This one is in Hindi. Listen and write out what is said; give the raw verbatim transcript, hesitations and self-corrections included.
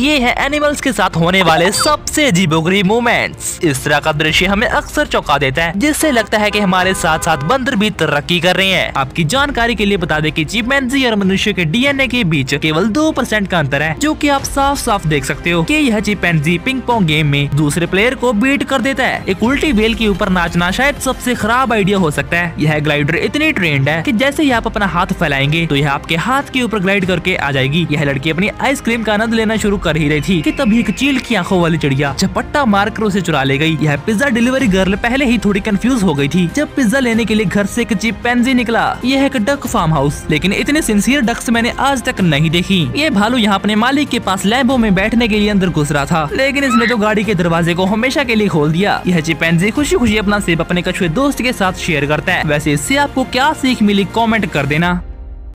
ये है एनिमल्स के साथ होने वाले सबसे अजीबोगरीब मोमेंट्स। इस तरह का दृश्य हमें अक्सर चौंका देता है, जिससे लगता है कि हमारे साथ साथ बंदर भी तरक्की कर रहे हैं। आपकी जानकारी के लिए बता दें कि चिम्पैंजी और मनुष्य के डीएनए के बीच केवल दो परसेंट का अंतर है, जो कि आप साफ साफ देख सकते हो कि यह चिम्पैंजी पिंग-पोंग गेम में दूसरे प्लेयर को बीट कर देता है। एक उल्टी बेल के ऊपर नाचना शायद सबसे खराब आइडिया हो सकता है। यह ग्लाइडर इतनी ट्रेंड है कि जैसे ही आप अपना हाथ फैलाएंगे तो यह आपके हाथ के ऊपर ग्लाइड करके आ जाएगी। यह लड़की अपनी आइसक्रीम का आनंद लेना शुरू कर ही रही थी कि तभी एक चील की आंखों वाली चिड़िया झपट्टा मारकर उसे चुरा ले गई। यह पिज्जा डिलीवरी गर्ल पहले ही थोड़ी कंफ्यूज हो गई थी जब पिज्जा लेने के लिए घर से एक चिम्पैंजी निकला। यह एक डक फार्म हाउस, लेकिन इतने सिंसियर डक्स मैंने आज तक नहीं देखी। ये भालू यहाँ अपने मालिक के पास लैम्बो में बैठने के लिए अंदर घुस रहा था, लेकिन इसने तो गाड़ी के दरवाजे को हमेशा के लिए खोल दिया। यह चिम्पैंजी खुशी खुशी अपना सेब अपने कछुए दोस्त के साथ शेयर करता है। वैसे इससे आपको क्या सीख मिली कॉमेंट कर देना।